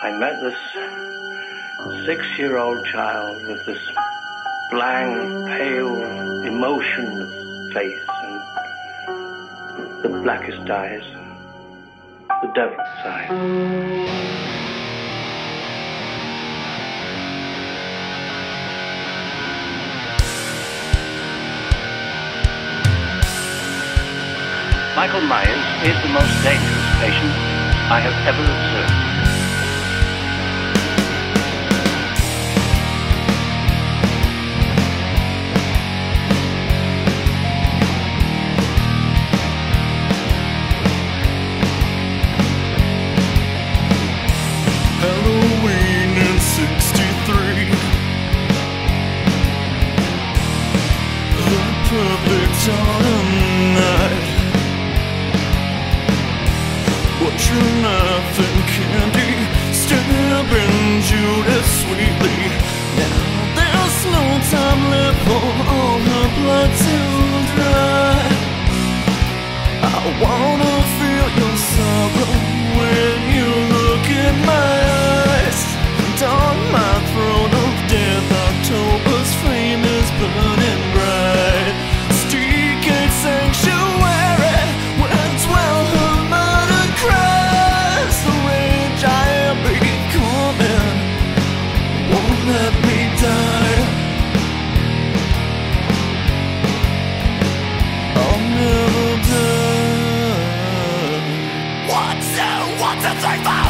I met this 6-year-old child with this blank, pale, emotionless face and the blackest eyes, the devil's eyes. Michael Myers is the most dangerous patient I have ever observed. Halloween in 63. The perfect autumn night. Watching knife and candy, stabbing Judas sweetly. Now there's no time left for all her blood to dry. I wanna feel your sorrow when you look in my eyes. And on my throne of death, October's flame is burning bright. Streetgate sanctuary, where dwell her survive!